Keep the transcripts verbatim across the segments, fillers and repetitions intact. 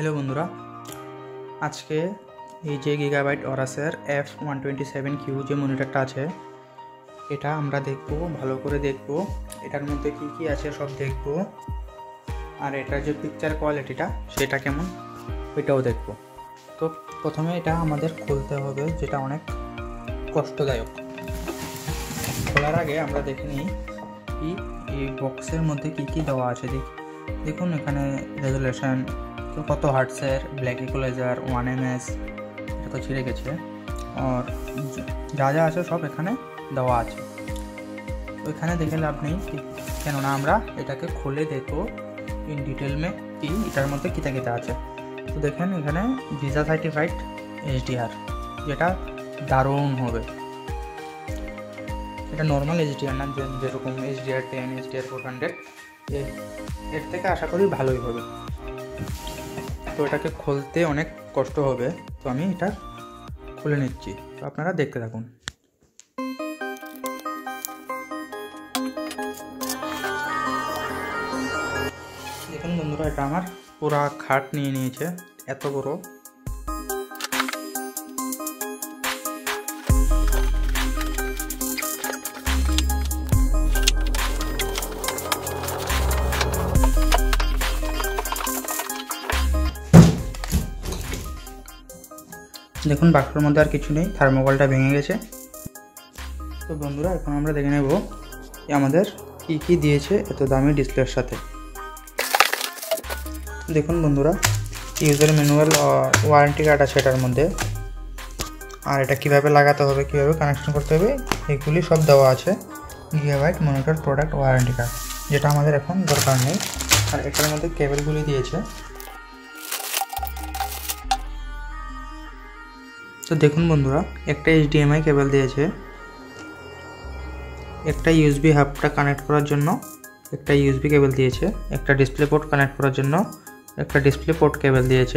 Hello बंधुरा आज के ये गिगाबाइट ओरासेर F one two seven Q जो मनिटर आछे एटा आमरा देखबो भालो करे देखबो एटार मध्ये की की आछे सब देखबो और एटार जो पिक्चर क्वालिटीटा सेटा केमन एटाओ देखबो। तो प्रथमे एटा आमादेर खुलते होबे जेटा अनेक कष्टदायक। खोलार आगे आमरा देखे निई कि एई बक्सेर मध्ये की की देवा आछे। देखुन एखाने रेजुलेशन तो कत हार्ट्सर black equalizer one M S एट छिड़े गे और जा जा सब एखे देवा आखने देखे लाभ नहीं क्योंकि एटाके खुले देखो इन डिटेल में कि इटार मध्य क्या क्या आज। तो देखें एखे VESA certified H D R जेटा दारुण होबे। एटा नॉर्मल एच डी आर ना जे रकम H D R ten H D R four hundred एर थेके आशा करी भालोई होबे। तो एटाके खुलते अनेक कष्ट होबे। तो आमी एटा खुले निच्छि, तो आपनारा देखते थाकुन। देखुन बंधुरा एटा आमार पूरा खाट निये नियेछे एत बड़ो। देखुन बाक्सर मध्य किछु नहीं, थार्मोकलटा भेंगे गेछे। तो बंधुरा एखन आमरा देखे नेब कि आमादेर कि कि दिएछे एत दामी डिसप्लेर साथे। देखुन बंधुरा यूजर मैनुअल और वारेंटी कार्ड आछे एटार मध्य और एटा किभाबे लागाते होबे किभाबे कानेक्शन करते होबे एगुली सब देवा आछे। Gigabyte monitor product warranty card जेटा आमादेर एखन दरकार नेई और एटार मध्य केबलगुली दिएछे। तो देखुन बंधुरा एक एचडीएमआई केबल दिए एक यूएसबी हब कानेक्ट करार एक यूएसबी केबल दिए एक डिसप्ले पोर्ट कानेक्ट करार एक डिसप्ले पोर्ट केबल दिए और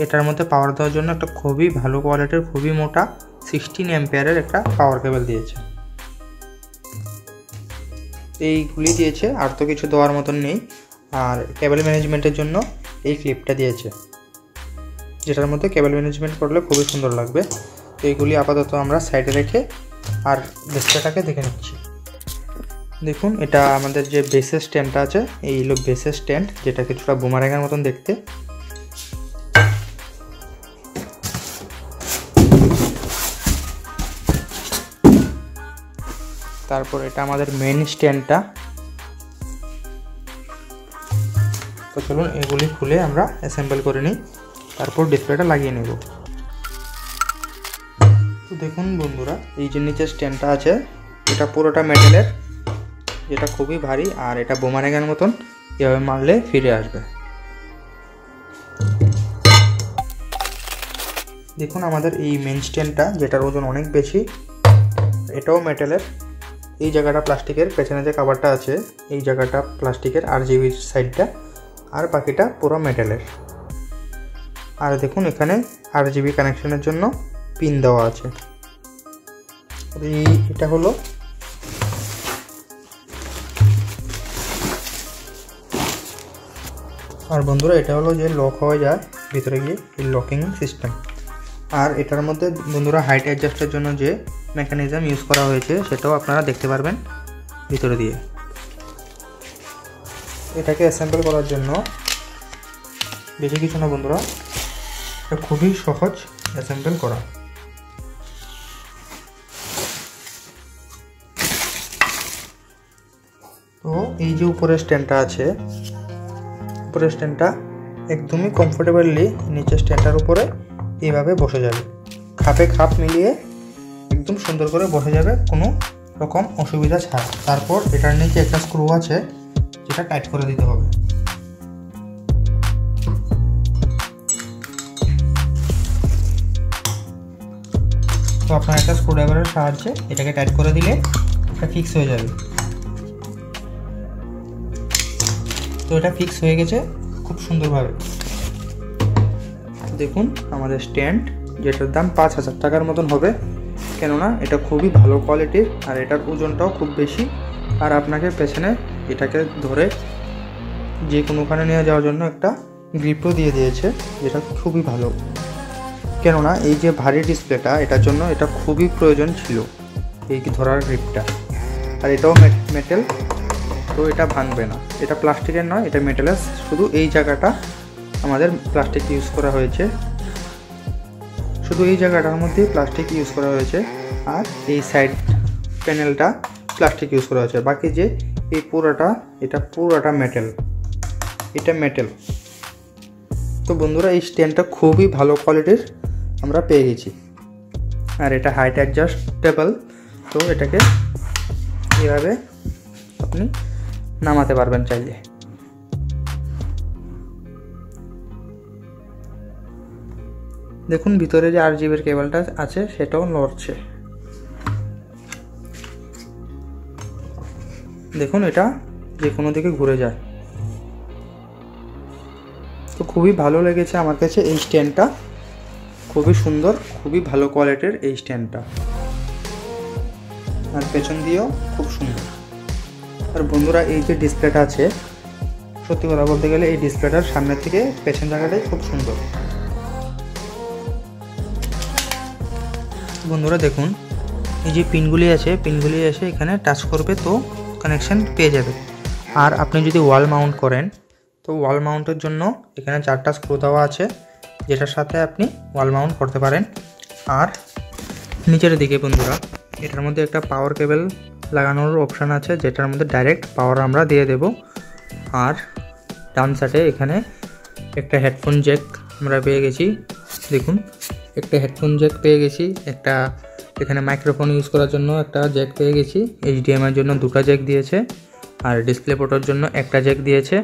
एटार मध्य पावर देवार एक खूब ही भलो क्वालिटी खूब ही मोटा सिक्सटीन एम्पियारेर एक पावर केबल दिए दिए और तो किछु देवार मतन नहीं। और केबल मैनेजमेंटेर जन्य एई क्लिपटा दिए जेटार मध्य केबल मैनेजमेंट कर ले खूब ही सुंदर लागे। तो ये आपातत आमरा साइडे रेखे और डिसप्लेटाके देखे निच्छि। देखुन एटा आमादेर जे बेस स्टैंड आछे एई हलो बेस स्टैंड जेटा किछुटा बुमारेंगेर मतन देखते। तारपर एटा आमादेर मेन स्टैंडटा। तो चलुन एगुली खुले आमरा असेम्बल करे निई तारपर डिसप्लेटा लागिए नेब। तो देखुन बंधुरा ये जे नीचे स्टैंडटा आछे एटा पुरोटा मेटालेर जेटा खूबई भारी और एटा बोमारेंगेर मतन एभाबे मारले फिरे आसबे। देखुन आमादेर ये मेन स्टैंडटा जेटार ओजन अनेक बेशी एटाओ मेटालेर। ये जायगाटा प्लास्टिकेर, पेछने जे कभारटा आछे ये जायगाटा प्लास्टिकेर आरजिबी साइडटा और बाकिटा पुरो मेटालेर। और देखुन एखाने आरजिबी कानेक्शनेर जन्य पिन देवा आछे। एटा हलो और बंधुरा एटा हलो जे लक हये जाय भितरे गिये लकिंग सिस्टेम। और एटार मध्य बंधुरा हाइट एडजास्टेर जन्य जे मेकानिजम यूज करा हयेछे सेटाओ आपनारा देखते पारबेन भितरे दिये। एटाके असेम्बल करार जन्य बेशि किछु ना बंधुरा खूब ही सहज असेम्बल करा। तो ये जो ऊपर स्टैंडटा आछे ऊपर स्टैंडटा एकदम ही कम्फर्टेबलि नीचे स्टैंडटार ऊपर एइभाबे बसे जाबे, खापे खाप मिलिए एकदम सुंदर करे बसे जाबे कोनो रकम असुविधा छाड़ा। तारपर एटार नीचे एक स्क्रू आछे जेटा टाइट करे दिते होबे। तो अपना एक स्क्रूड्राइवर सहाज्ये एटाके टाइट कर दिले एटा फिक्स हो जाए। तो एटा फिक्स हो गेछे खूब सुंदर भावे। देखुन आमादेर स्टैंड जेटार दाम पाँच हज़ार टाकार मतन होबे केनना एटा खूबई भालो क्वालिटीर और एटार ओजनटाओ खूब बेशी और आपनाके पेछने एटाके धरे जे कोनोखाने निये जाओयार जोन्नो एकटा গ্রিপও দিয়ে দিয়েছে, যেটা খুবই ভালো, কেননা এই যে ভারী ডিসপ্লেটা এটার জন্য এটা খুবই প্রয়োজন ছিল এই ধরার গ্রিপটা। আর এটাও মেটেল, তো এটা ভাঙবে না, এটা প্লাস্টিকের নয়, এটা মেটেলের, শুধু এই জায়গাটা আমাদের প্লাস্টিক ইউজ করা হয়েছে, শুধু এই জায়গাটার মধ্যেই প্লাস্টিক ইউজ করা হয়েছে, আর এই সাইড প্যানেলটা প্লাস্টিক ইউজ করা হয়েছে, বাকি যে এই পুরোটা এটা পুরোটা মেটেল, এটা মেটেল। তো বন্ধুরা এই স্ট্যান্ডটা খুবই ভালো কোয়ালিটির আমরা পেয়ে গেছি, আর এটা হাইট অ্যাডজাস্টেবল, তো এটাকে এভাবে আপনি নামাতে পারবেন চাইলে। দেখুন ভিতরে যে আর জিবির কেবলটা আছে সেটাও নড়ছে, দেখুন এটা যে কোনো দিকে ঘুরে যায়। তো খুবই ভালো লেগেছে আমার কাছে এই স্ট্যান্ডটা, খুবই সুন্দর, খুবই ভালো কোয়ালিটির এই স্ট্যান্ডটা, আর পেছন দিয়েও খুব সুন্দর। আর বন্ধুরা এই যে ডিসপ্লেটা আছে, সত্যি কথা বলতে গেলে এই ডিসপ্লেটার সামনে থেকে পেছন জায়গাটাই খুব সুন্দর। বন্ধুরা দেখুন এই যে পিনগুলি আছে, পিনগুলি এসে এখানে টাচ করবে তো কানেকশান পেয়ে যাবে। আর আপনি যদি ওয়াল মাউন্ট করেন, তো ওয়াল মাউন্টের জন্য এখানে চারটা স্ক্রু দেওয়া আছে, যেটার সাথে আপনি ওয়াল মাউন্ট করতে পারেন। আর নিচের দিকে বন্ধুরা এটার মধ্যে একটা পাওয়ার কেবল লাগানোর অপশান আছে, যেটার মধ্যে ডাইরেক্ট পাওয়ার আমরা দিয়ে দেব। আর ডান সাইডে এখানে একটা হেডফোন জ্যাক আমরা পেয়ে গেছি, দেখুন একটা হেডফোন জ্যাক পেয়ে গেছি, একটা এখানে মাইক্রোফোন ইউজ করার জন্য একটা জ্যাক পেয়ে গেছি, এইচডিএমআইয়ের জন্য দুটো জ্যাক দিয়েছে, আর ডিসপ্লে পোর্টের জন্য একটা জ্যাক দিয়েছে,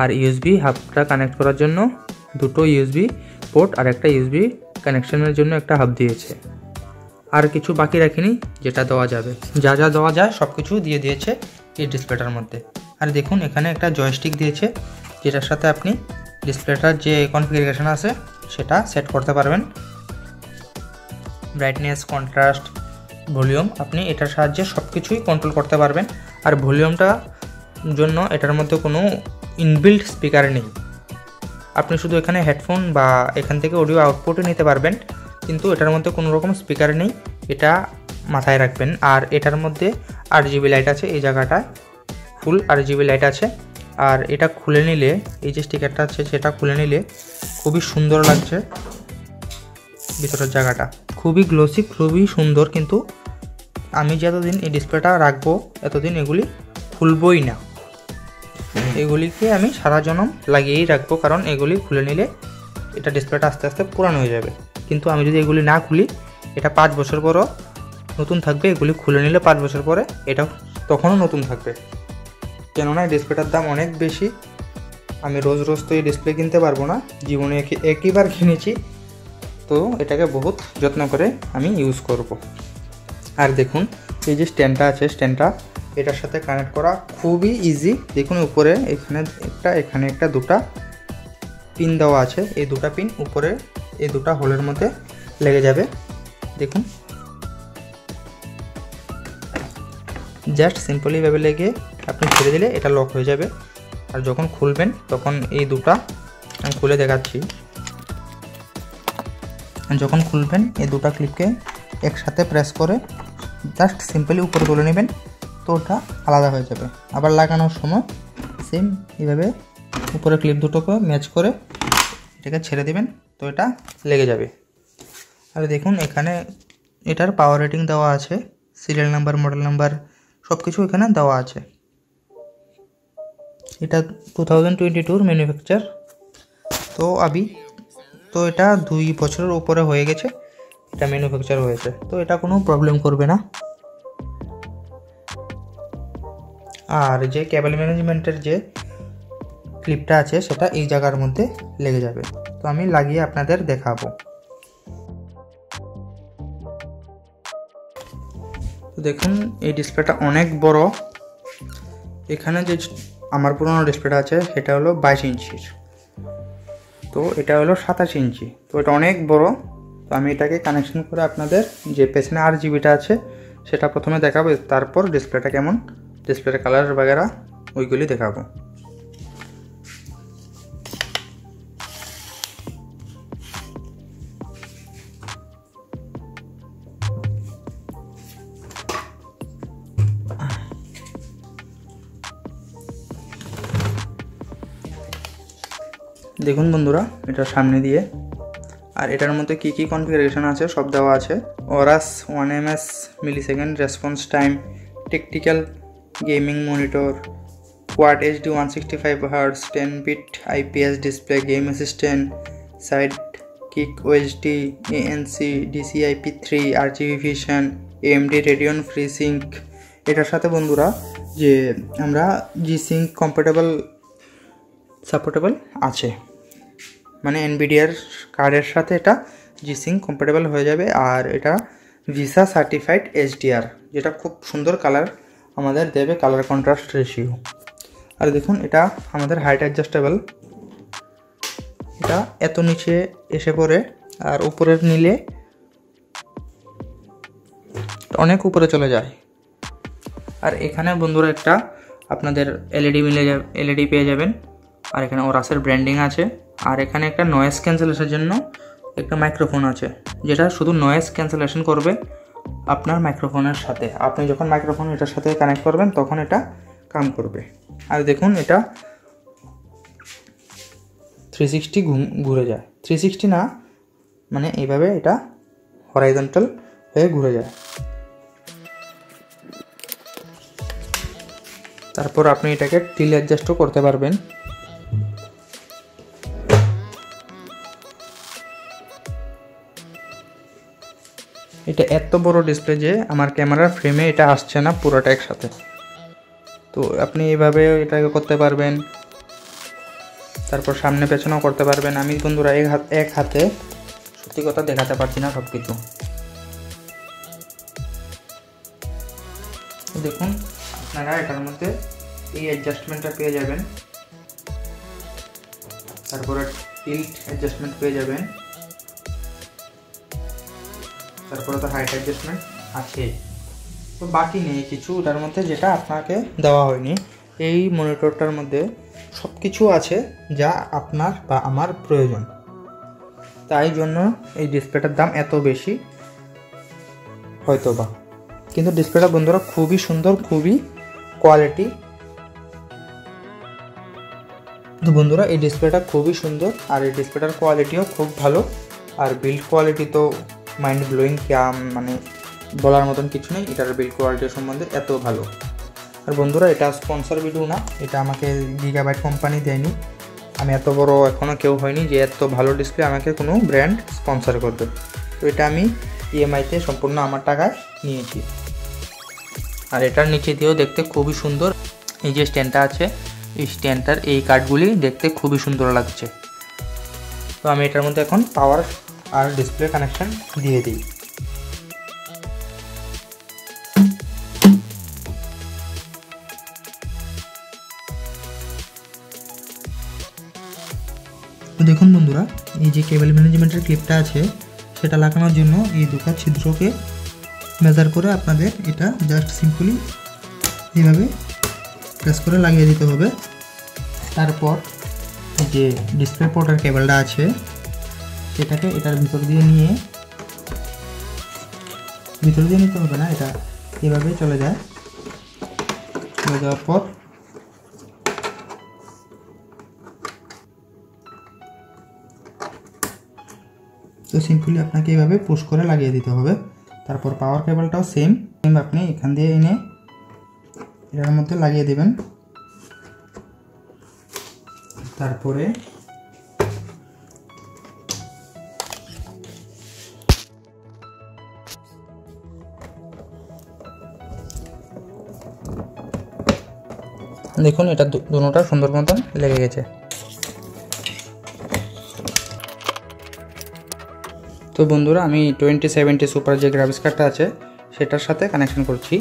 আর ইউএসবি হাবটা কানেক্ট করার জন্য দুটো ইউএসবি পোর্ট আর একটা ইউএসবি কানেকশনের জন্য একটা হাব দিয়েছে। আর কিছু বাকি রাখিনি যেটা দেওয়া যাবে, যা যা দেওয়া যায় সব কিছু দিয়ে দিয়েছে এই ডিসপ্লেটার মধ্যে। আর দেখুন এখানে একটা জয়স্টিক দিয়েছে, যেটার সাথে আপনি ডিসপ্লেটার যে কনফিগারেশন আছে সেটা সেট করতে পারবেন, ব্রাইটনেস, কন্ট্রাস্ট, ভলিউম, আপনি এটার সাহায্যে সব কিছুই কন্ট্রোল করতে পারবেন। আর ভলিউমটা জন্য এটার মধ্যে কোনো ইনবিল্ট স্পিকার নেই, আপনি শুধু এখানে হেডফোন বা এখান থেকে অডিও আউটপুটে নিতে পারবেন, কিন্তু এটার মধ্যে কোনো রকম স্পিকার নেই, এটা মাথায় রাখবেন। আর এটার মধ্যে আর জিবি লাইট আছে, এই জায়গাটায় ফুল আর জিবি লাইট আছে, আর এটা খুলে নিলে এই যে স্টিকারটা আছে সেটা খুলে নিলে খুবই সুন্দর লাগছে, ভিতরের জায়গাটা খুবই গ্লোসি, খুবই সুন্দর। কিন্তু আমি যতদিন এই ডিসপ্লেটা রাখবো এতদিন এগুলি খুলবই না, এগুলিকে আমি সারা জনম লাগিয়েই রাখবো, কারণ এগুলি খুলে নিলে এটা ডিসপ্লেটা আস্তে আস্তে পুরানো হয়ে যাবে। কিন্তু আমি যদি এগুলি না খুলি, এটা পাঁচ বছর পরও নতুন থাকবে, এগুলি খুলে নিলে পাঁচ বছর পরে এটা তখনও নতুন থাকবে, কেননা এই ডিসপ্লেটার দাম অনেক বেশি। আমি রোজ রোজ তো এই ডিসপ্লে কিনতে পারবো না, জীবনে একইবার কিনেছি, তো এটাকে বহুত যত্ন করে আমি ইউজ করব। আর দেখুন এই যে স্ট্যান্ডটা আছে, স্ট্যান্ডটা এটার সাথে কানেক্ট করা খুবই ইজি, দেখুন উপরে এখানে একটা এখানে একটা দুটা পিন দেওয়া আছে, এই দুটা পিন উপরে এই দুটা হোলের মধ্যে লেগে যাবে, দেখুন জাস্ট সিম্পলি এভাবে লেগে আপনি ছেড়ে দিলে এটা লক হয়ে যাবে। আর যখন খুলবেন তখন এই দুটা আমি খুলে দেখাচ্ছি, যখন খুলবেন এই দুটা ক্লিপকে একসাথে প্রেস করে জাস্ট সিম্পলি উপরে তুলে নেবেন, তো ওটা আলাদা হয়ে যাবে। আবার লাগানোর সময় সেম এইভাবে উপরে ক্লিপ দুটোকে ম্যাচ করে এটাকে ছেড়ে দেবেন, তো এটা লেগে যাবে। আর দেখুন এখানে এটার পাওয়ার রেটিং দেওয়া আছে, সিরিয়াল নাম্বার, মডেল নাম্বার সব কিছু এখানে দেওয়া আছে। এটা টু থাউজেন্ড টোয়েন্টি টুর ম্যানুফ্যাকচার, তো আবি তো এটা দুই বছরের উপরে হয়ে গেছে এটা ম্যানুফ্যাকচার হয়েছে, তো এটা কোনো প্রবলেম করবে না। আর যে কেবল ম্যানেজমেন্টের যে ক্লিপটা আছে সেটা এই জায়গার মধ্যে লেগে যাবে, তো আমি লাগিয়ে আপনাদের দেখাবো। তো দেখুন এই ডিসপ্লেটা অনেক বড়, এখানে যে আমার পুরোনো ডিসপ্লেটা আছে সেটা হলো বাইশ ইঞ্চির, তো এটা হলো সাতাশ ইঞ্চি, তো এটা অনেক বড়। তো আমি এটাকে কানেকশন করে আপনাদের যে পেছনে আর জিবিটা আছে সেটা প্রথমে দেখাবো, তারপর ডিসপ্লেটা কেমন, ডিসপ্লের কালার বাগেরা ওইগুলি দেখাবো। দেখুন বন্ধুরা এটা সামনে দিয়ে আর এটার মধ্যে কি কি কনফিগারেশন আছে সব দেওয়া আছে Aorus one milliseconds millisecond response time tactical gaming monitor Quad H D one sixty-five hertz ten bit I P S display Game Assistant Sidekick O S D A N C D C I P three R G B vision A M D Radeon FreeSync এটার সাথে বন্ধুরা যে আমরা G-Sync compatible supportable আছে মানে Nvidia এর কার্ডের সাথে এটা G-Sync compatible হয়ে যাবে আর এটা VESA certified H D R যেটা খুব সুন্দর কালার আমাদের দেবে কালার কন্ট্রাস্ট রেশিও আর দেখুন এটা আমাদের হাইট অ্যাডজাস্টেবল এটা এত নিচে এসে পড়ে আর উপরে নিলে অনেক উপরে চলে যায় আর এখানে বন্ধুরা একটা আপনাদের এলইডি মিলে যাবে এলইডি পেয়ে যাবেন আর এখানে Oraserr ব্র্যান্ডিং আছে আর এখানে একটা নয়েজ ক্যান্সেলেশনের জন্য একটা মাইক্রোফোন আছে যেটা শুধু নয়েজ ক্যান্সেলেশন করবে আপনার মাইক্রোফোনের সাথে আপনি যখন মাইক্রোফোন এটার সাথে কানেক্ট করবেন তখন এটা কাম করবে আর দেখুন এটা three sixty ঘুরে যায় three sixty না মানে এইভাবে এটা হরাইজন্টাল হয়ে ঘুরে যায় তারপর আপনি এটাকে টিল অ্যাডজাস্টও করতে পারবেন এটা এত বড় ডিসপ্লে যে আমার ক্যামেরার ফ্রেমে এটা আসছে না পুরোটা একসাথে তো আপনি এইভাবে এটাকে করতে পারবেন তারপর সামনে পেছনেও করতে পারবেন আমি বন্ধুরা এক হাতে এক হাতে সত্যি কথা দেখাতে পারছি না সবকিছু দেখুন আপনারা এটার মধ্যে এই অ্যাডজাস্টমেন্টটা পেয়ে যাবেন তারপর টিল্ট অ্যাডজাস্টমেন্ট পেয়ে যাবেন তারপর তো হাইট অ্যাডজাস্টমেন্ট আছে তো বাকি নেই কিছু ওটার মধ্যে যেটা আপনাকে দেওয়া হয়নি এই মনিটরটার মধ্যে সব কিছু আছে যা আপনার বা আমার প্রয়োজন তাই জন্য এই ডিসপ্লেটার দাম এত বেশি হয়তো বা কিন্তু ডিসপ্লেটা বন্ধুরা খুবই সুন্দর খুবই কোয়ালিটি তো বন্ধুরা এই ডিসপ্লেটা খুবই সুন্দর আর এই ডিসপ্লেটার কোয়ালিটিও খুব ভালো আর বিল্ড কোয়ালিটি তো মাইন্ড ব্লোয়িং ক্যাম মানে বলার মতন কিছু নেই এটার বিল্ড কোয়ালিটি সম্বন্ধে এত ভালো আর বন্ধুরা এটা স্পন্সর ভিডিও না এটা আমাকে গিগাবাইট কোম্পানি দেয়নি আমি এত বড় এখনও কেউ হয়নি যে এত ভালো ডিসপ্লে আমাকে কোনো ব্র্যান্ড স্পন্সর করবে তো এটা আমি ইএমআইতে সম্পূর্ণ আমার টাকায় নিয়েছি আর এটার নিচে দিয়েও দেখতে খুবই সুন্দর এই যে স্ট্যান্ডটা আছে এই স্ট্যান্ডটার এই কার্ডগুলি দেখতে খুবই সুন্দর লাগছে তো আমি এটার মধ্যে এখন পাওয়ার আর ডিসপ্লে কানেকশান দিয়ে দিই দেখুন বন্ধুরা এই যে কেবল ম্যানেজমেন্টের ক্লিপটা আছে সেটা লাগানোর জন্য এই দুটো ছিদ্রকে মেজার করে আপনাদের এটা জাস্ট সিম্পলি এইভাবে প্রেস করে লাগিয়ে দিতে হবে তারপর যে ডিসপ্লে পোর্টের কেবলটা আছে সেটাকে এটার ভিতর দিয়ে নিয়ে ভিতর দিয়ে নিতে হবে না এটা এভাবে চলে যায় চলে যাওয়ার পর তো সিম্পলি আপনাকে এভাবে পুশ করে লাগিয়ে দিতে হবে তারপর পাওয়ার কেবলটাও সেম সেম আপনি এখান দিয়ে এনে এটার মধ্যে লাগিয়ে দেবেন তারপরে দেখুন এটা দুটোটা সুন্দর মতন লেগে গেছে তো বন্ধুরা আমি টোয়েন্টি সেভেন্টি সুপার যে গ্রাফিক্স কার্ডটা আছে সেটার সাথে কানেকশন করছি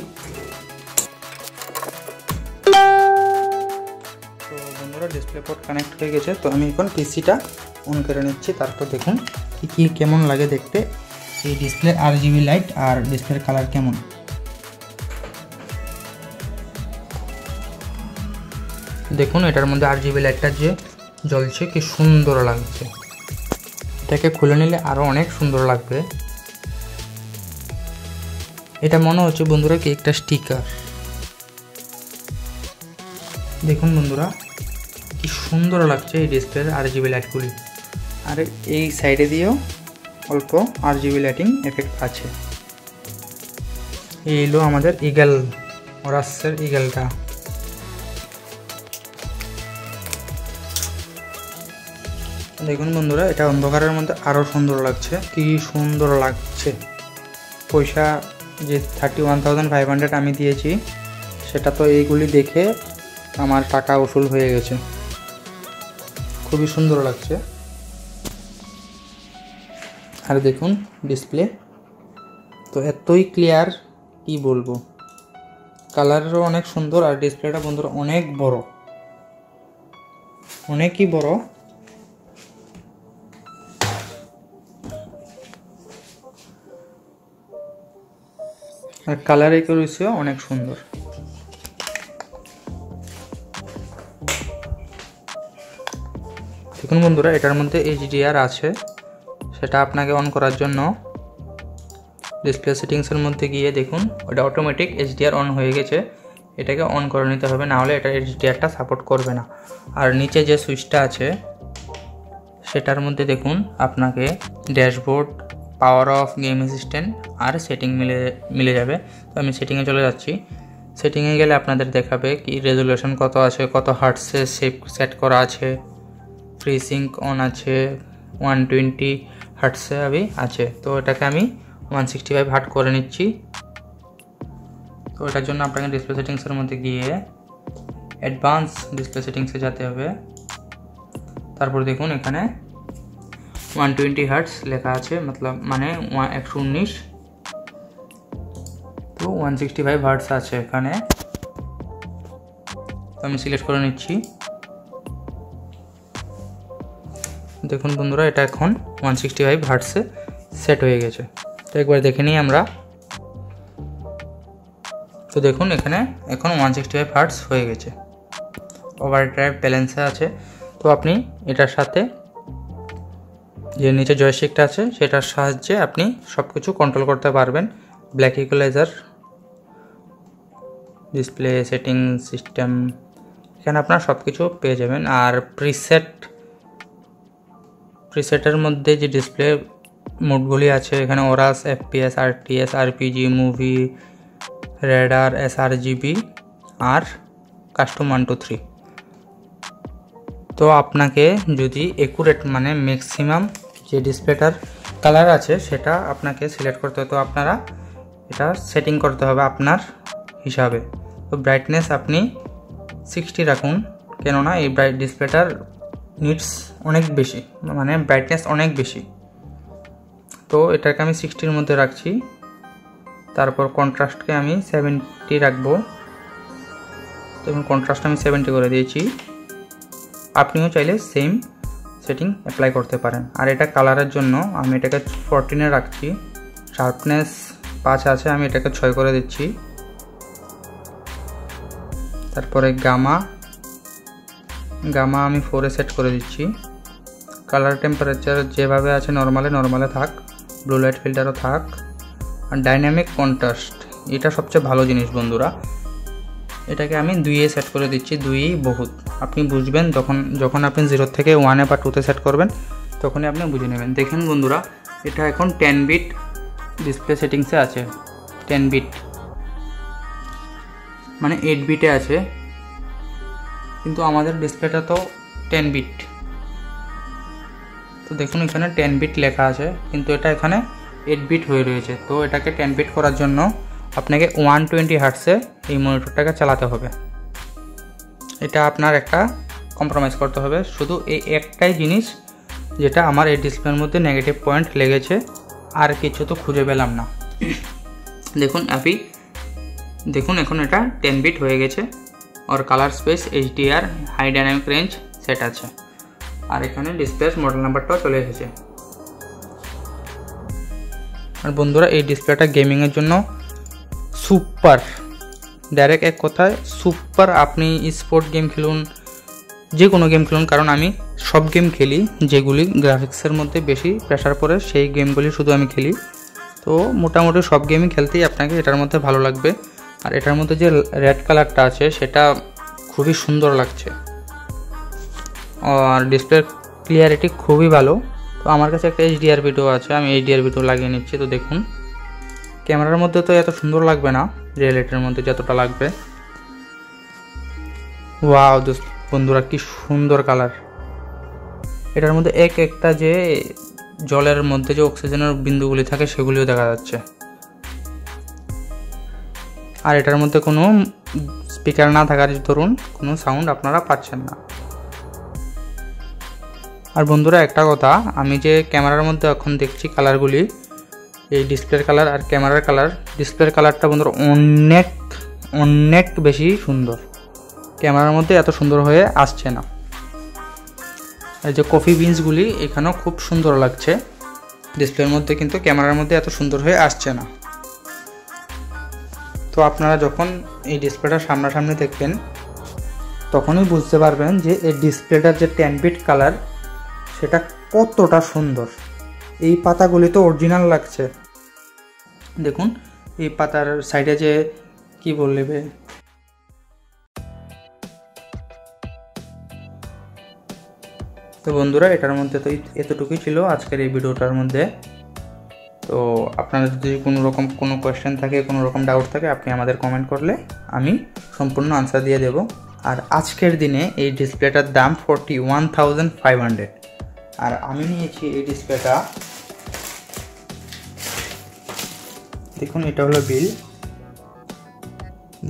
তো বন্ধুরা ডিসপ্লে পোর্ট কানেক্ট হয়ে গেছে তো আমি এখন পিসিটা অন করে নিচ্ছি তারপর দেখুন কি কি কেমন লাগে দেখতে এই ডিসপ্লে আরজিবি লাইট আর ডিসপ্লের কালার কেমন দেখুন এটার মধ্যে আরজিবি লাইটটা যে জ্বলছে কি সুন্দর লাগছে এটাকে খুলে নিলে আরও অনেক সুন্দর লাগবে এটা মনে হচ্ছে বন্ধুরা কি একটা স্টিকার দেখুন বন্ধুরা কি সুন্দর লাগছে এই ডিসপ্লের আরজিবি লাইটগুলি। আর এই সাইডে দিয়েও অল্প আরজিবি লাইটিং এফেক্ট আছে। এই হলো আমাদের ইগল ওরাসের ইগলটা। দেখুন বন্ধুরা, এটা অন্ধকারের মধ্যে আরও সুন্দর লাগছে, কি সুন্দর লাগছে। পয়সা যে thirty one thousand five hundred আমি দিয়েছি সেটা তো এইগুলি দেখে আমার টাকা উসুল হয়ে গেছে, খুবই সুন্দর লাগছে। আর দেখুন ডিসপ্লে তো এতই ক্লিয়ার কি বলবো, কালারও অনেক সুন্দর আর ডিসপ্লেটা বন্ধুরা অনেক বড়, অনেকই বড়। আর কালার একুরেসিও অনেক সুন্দর। দেখুন বন্ধুরা, এটার মধ্যে এইচডিআর আছে, সেটা আপনাকে অন করার জন্য ডিসপ্লে সেটিংসের মধ্যে গিয়ে দেখুন ওটা অটোমেটিক এইচডিআর অন হয়ে গেছে। এটাকে অন করে নিতে হবে, নাহলে এটা এইচডিআরটা সাপোর্ট করবে না। আর নিচে যে সুইচটা আছে সেটার মধ্যে দেখুন আপনাকে dashboard, power off, game assistant আর সেটিং মিলে মিলে যাবে। তো আমি সেটিংয়ে চলে যাচ্ছি। সেটিংয়ে গেলে আপনাদের দেখাবে কি রেজুলেশন কত আছে, কত হার্টসে সেভ সেট করা আছে, ফ্রি সিঙ্ক অন আছে, ওয়ান টোয়েন্টি হার্টসে আমি আছে। তো এটাকে আমি ওয়ান সিক্সটি ফাইভ হার্ট করে নিচ্ছি। তো এটার জন্য আপনাকে ডিসপ্লে সেটিংসের মধ্যে গিয়ে অ্যাডভান্স ডিসপ্লে সেটিংসে যেতে হবে। তারপর দেখুন এখানে ওয়ান টোয়েন্টি হার্টস লেখা আছে, মতলব মানে একশো উনিশ। তো ওয়ান সিক্সটি ফাইভ হার্টস আছে এখানে, তো আমি সিলেক্ট করে নিচ্ছি। দেখুন বন্ধুরা, এটা এখন ওয়ান সিক্সটি ফাইভ হার্টসে সেট হয়ে গেছে। তো একবার দেখে নিই আমরা। তো দেখুন এখানে এখন ওয়ান সিক্সটি ফাইভ হার্টস হয়ে গেছে, ওভার ড্রাইভ ব্যালেন্সে আছে। তো আপনি এটার সাথে যে নিচে জয়স্টিকটা আছে সেটার সাহায্যে আপনি সব কিছু কন্ট্রোল করতে পারবেন। Black equaliser, display setting system, এখানে আপনার সব কিছু পেয়ে যাবেন। আর প্রিসেট, প্রিসেটের মধ্যে যে ডিসপ্লে মোডগুলি আছে এখানে Aorus, FPS, RTS, RPG, movie, reader, sRGB আর কাস্টম ওয়ান টু থ্রি। তো আপনাকে যদি একুরেট মানে ম্যাক্সিমাম যে ডিসপ্লেটার কালার আছে সেটা আপনাকে সিলেক্ট করতে হয়। তো আপনারা এটা সেটিং করতে হবে আপনার হিসাবে। তো ব্রাইটনেস আপনি সিক্সটি রাখুন, কেননা এই ব্রাইট ডিসপ্লেটার নিডস অনেক বেশি, মানে ব্রাইটনেস অনেক বেশি। তো এটাকে আমি সিক্সটির মধ্যে রাখছি। তারপর কন্ট্রাস্টকে আমি সেভেন্টি রাখবো। তো এখন কন্ট্রাস্ট আমি সেভেন্টি করে দিয়েছি। আপনিও চাইলে সেম সেটিং অ্যাপ্লাই করতে পারেন। আর এটা কালারের জন্য আমি এটাকে ফোরটিনে রাখছি। শার্পনেস পাঁচ আছে, আমি এটাকে ছয় করে দিচ্ছি। তারপরে গামা, গামা আমি ফোরে সেট করে দিচ্ছি। কালার টেম্পারেচার যেভাবে আছে নর্মালে নর্মালে থাক, ব্লু লাইট ফিল্টারও থাক। আর ডাইনামিক কন্ট্রাস্ট, এটা সবচেয়ে ভালো জিনিস বন্ধুরা, এটাকে আমি দুইয়ে সেট করে দিচ্ছি। দুইই বহুত, আপনি বুঝবেন যখন যখন আপনি জিরো থেকে ওয়ানে বা টুতে সেট করবেন তখনই আপনি বুঝে নেবেন। দেখেন বন্ধুরা, এটা এখন টেন বিট ডিসপ্লে সেটিংসে আছে, টেন বিট মানে এইট বিটে আছে, কিন্তু আমাদের ডিসপ্লেটা তো টেন বিট। তো দেখুন এখানে টেন বিট লেখা আছে, কিন্তু এটা এখানে এইট বিট হয়ে রয়েছে। তো এটাকে টেন বিট করার জন্য আপনাকে ওয়ান টোয়েন্টি হার্টসে এই মনিটরটাকে চালাতে হবে। এটা আপনার একটা কম্প্রোমাইজ করতে হবে। শুধু এই একটাই জিনিস যেটা আমার এই ডিসপ্লের মধ্যে নেগেটিভ পয়েন্ট লেগেছে, আর কিছু তো খুঁজে পেলাম না। দেখুন আপনি দেখুন এখন এটা টেন বিট হয়ে গেছে। আর colour space, HDR, high dynamic range set আছে। আর এখানে ডিসপ্লের মডেল নাম্বারটাও চলে এসেছে। আর বন্ধুরা, এই ডিসপ্লেটা গেমিংয়ের জন্য সুপার, ডাইরেক্ট এক কথায় সুপার। আপনি স্পোর্ট গেম খেলুন, যে কোনো গেম খেলুন, কারণ আমি সব গেম খেলি যেগুলি গ্রাফিক্সের মধ্যে বেশি প্রেশার পড়ে, সেই গেমগুলি শুধু আমি খেলি। তো মোটামুটি সব গেমই খেলতেই আপনাকে এটার মধ্যে ভালো লাগবে। আর এটার মধ্যে যে রেড কালারটা আছে সেটা খুবই সুন্দর লাগছে। और डिसप्ले क्लियरिटी खूबी भलो। तो हमारे पास एक एचडीआर वीडियो आछे, आमी एचडीआर वीडियो लागिए निच्छी। तो देखुन कैमरार मध्य तो एत सुंदर लागबे ना, रियलिटिर मध्य जतटा लागबे। वाओ दोस्त बंधुरा कि सुंदर कलर। एटार मध्य एक एकटा जे जलेर मध्य जो अक्सिजेनेर बिंदुगुली थाके सेगुलिओ देखा जाच्छे। আর এটার মধ্যে কোনো স্পিকার না থাকার দরুন কোনো সাউন্ড আপনারা পাচ্ছেন না। আর বন্ধুরা একটা কথা, আমি যে ক্যামেরার মধ্যে এখন দেখছি কালারগুলি, এই ডিসপ্লের কালার আর ক্যামেরার কালার, ডিসপ্লের কালারটা বন্ধুরা অনেক অনেক বেশি সুন্দর, ক্যামেরার মধ্যে এত সুন্দর হয়ে আসছে না। আর যে কফি বিনসগুলি এখানেও খুব সুন্দর লাগছে ডিসপ্লের মধ্যে, কিন্তু ক্যামেরার মধ্যে এত সুন্দর হয়ে আসছে না। तो अपनारा जखन ये डिसप्लेटार सामना सामने देखें तखोनी बुझते पारबेन जे ए डिसप्लेटार जो टेन बिट कलर सेटा कतटा सुंदर। ये पातागुली तो ओरिजिनल लागछे, देखुन ये पातार साइडे जे कि बोलबे तो बंधुरा एटार मध्य तो एतटुकुई छिलो आजकेर ये भिडियोटार मध्य। तो अपना जो कोनो रकम कोनो कोश्चन थाके, कोनो रकम डाउट थाके आपनि आमादेर कमेंट करले आमी सम्पूर्ण आंसर दिए देव। और आजकेर दिने ये डिसप्लेटार दाम forty one thousand five hundred. और आमी नियेछि ये डिसप्लेटा, देखुन एटा हलो बिल,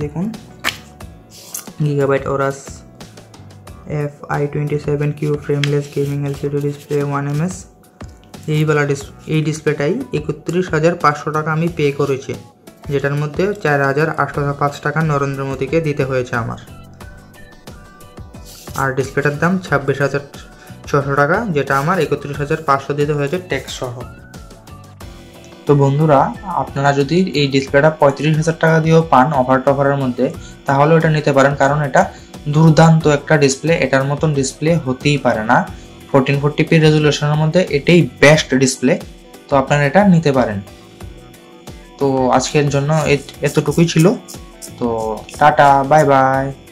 देखुन Gigabyte Aorus F one two seven Q frameless gaming LCD display one M S. यही वाला डिस्प्ले डिसप्लेटाई एकत्रिस हज़ार पाँचशो टाका पे करेছি, जेटार मध्य चार हज़ार आठशो पाँच टाका नरेंद्र मोदी के दीते हয়েছে আমার। और डिसप्लेटार दाम छब्बीस हज़ार छशो टाका, जेटा आमार एकत्रिस हज़ार पाँचशो दीते हয়েছে टैक्स सह। तो बंधुरा आपनारा जदि এই ডিসপ্লেটা पैंतीस हज़ार टाका दिয়েও पान অফার টফারের মধ্যে, তাহলে এটা নিতে পারেন, কারণ এটা দুর্দান্ত একটা ডিসপ্লে। এটার মতন ডিসপ্লে হতেই পারে না, फोर्टीन फोर्टी पी रेजुलेशनের মধ্যে এটাই বেস্ট ডিসপ্লে। তো আপনারা এটা নিতে পারেন। তো আজকের জন্য এতটুকুই ছিল। তো টাটা, বাই বাই।